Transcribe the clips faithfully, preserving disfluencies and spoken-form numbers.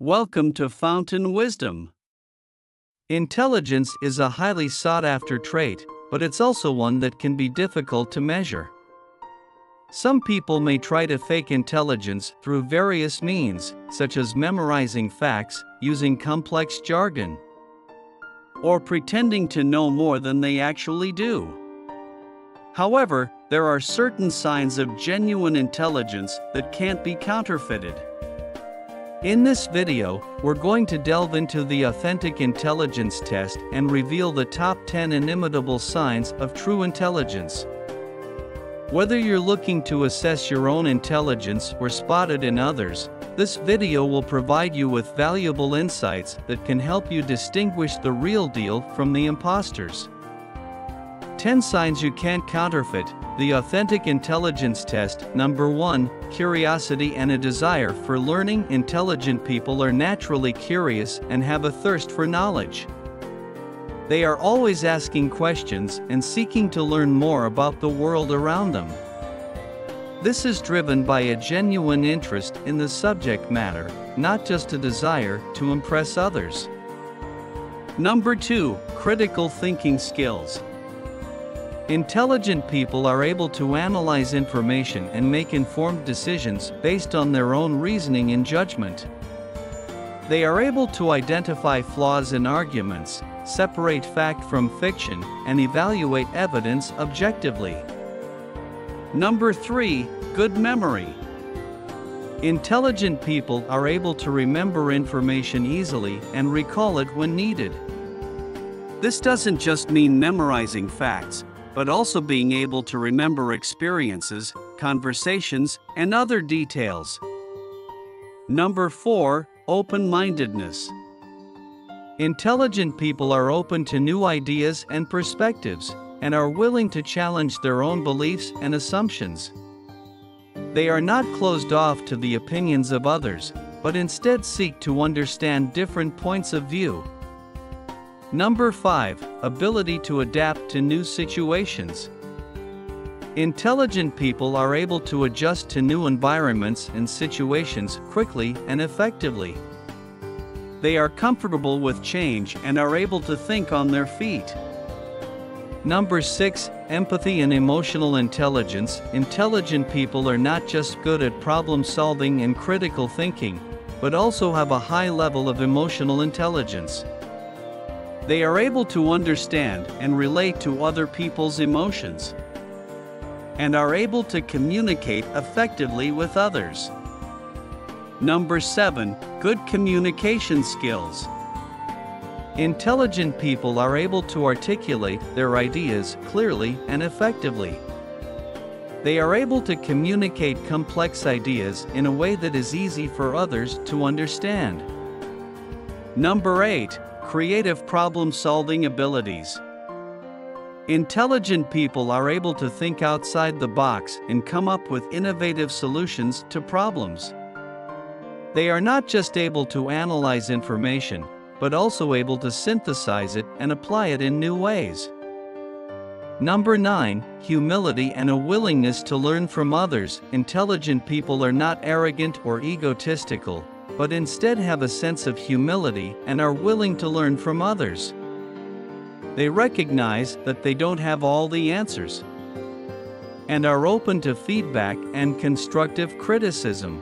Welcome to Fountain Wisdom. Intelligence is a highly sought-after trait, but it's also one that can be difficult to measure. Some people may try to fake intelligence through various means, such as memorizing facts, using complex jargon, or pretending to know more than they actually do. However, there are certain signs of genuine intelligence that can't be counterfeited. In this video, we're going to delve into the authentic intelligence test and reveal the top ten inimitable signs of true intelligence. Whether you're looking to assess your own intelligence or spot it in others, this video will provide you with valuable insights that can help you distinguish the real deal from the imposters. ten signs you can't counterfeit, the authentic intelligence test. Number one, curiosity and a desire for learning. Intelligent people are naturally curious and have a thirst for knowledge. They are always asking questions and seeking to learn more about the world around them. This is driven by a genuine interest in the subject matter, not just a desire to impress others. Number two, critical thinking skills. Intelligent people are able to analyze information and make informed decisions based on their own reasoning and judgment. They are able to identify flaws in arguments, separate fact from fiction, and evaluate evidence objectively. Number three, good memory. Intelligent people are able to remember information easily and recall it when needed. This doesn't just mean memorizing facts, but also being able to remember experiences, conversations, and other details. Number four, open-mindedness. Intelligent people are open to new ideas and perspectives, and are willing to challenge their own beliefs and assumptions. They are not closed off to the opinions of others, but instead seek to understand different points of view. Number five, ability to adapt to new situations. Intelligent people are able to adjust to new environments and situations quickly and effectively. They are comfortable with change and are able to think on their feet. Number six, empathy and emotional intelligence. Intelligent people are not just good at problem solving and critical thinking, but also have a high level of emotional intelligence. They are able to understand and relate to other people's emotions, and are able to communicate effectively with others. Number seven, good communication skills. Intelligent people are able to articulate their ideas clearly and effectively. They are able to communicate complex ideas in a way that is easy for others to understand. Number eight, creative problem-solving abilities. Intelligent people are able to think outside the box and come up with innovative solutions to problems. They are not just able to analyze information, but also able to synthesize it and apply it in new ways. Number nine, humility and a willingness to learn from others. Intelligent people are not arrogant or egotistical, but instead have a sense of humility and are willing to learn from others. They recognize that they don't have all the answers, and are open to feedback and constructive criticism.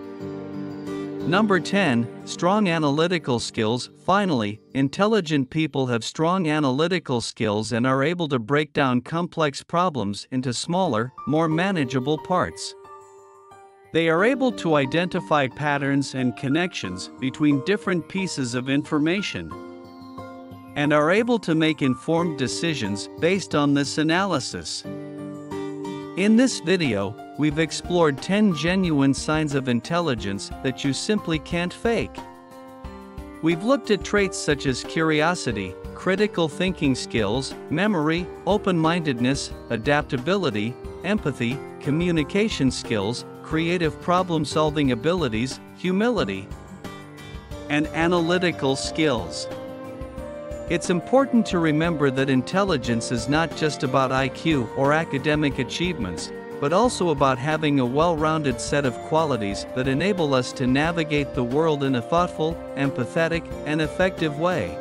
Number ten, strong analytical skills. Finally, intelligent people have strong analytical skills and are able to break down complex problems into smaller, more manageable parts. They are able to identify patterns and connections between different pieces of information, and are able to make informed decisions based on this analysis. In this video, we've explored ten genuine signs of intelligence that you simply can't fake. We've looked at traits such as curiosity, critical thinking skills, memory, open-mindedness, adaptability, empathy, communication skills, creative problem-solving abilities, humility, and analytical skills. It's important to remember that intelligence is not just about I Q or academic achievements, but also about having a well-rounded set of qualities that enable us to navigate the world in a thoughtful, empathetic, and effective way.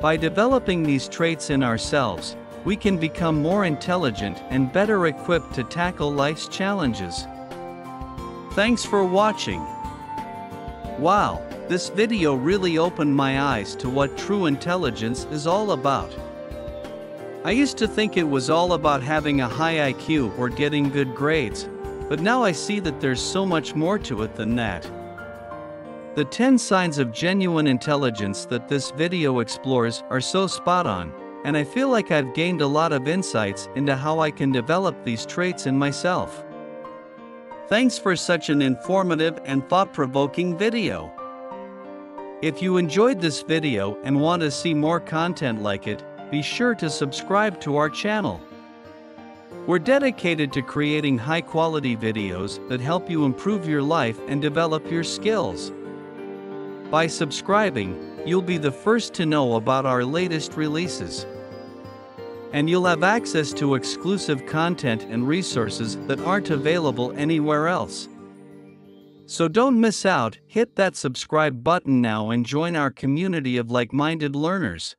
By developing these traits in ourselves, we can become more intelligent and better equipped to tackle life's challenges. Thanks for watching. Wow, this video really opened my eyes to what true intelligence is all about. I used to think it was all about having a high I Q or getting good grades, but now I see that there's so much more to it than that. The ten signs of genuine intelligence that this video explores are so spot on, and I feel like I've gained a lot of insights into how I can develop these traits in myself. Thanks for such an informative and thought-provoking video. If you enjoyed this video and want to see more content like it, be sure to subscribe to our channel. We're dedicated to creating high-quality videos that help you improve your life and develop your skills. By subscribing, you'll be the first to know about our latest releases. And you'll have access to exclusive content and resources that aren't available anywhere else. So don't miss out, hit that subscribe button now and join our community of like-minded learners.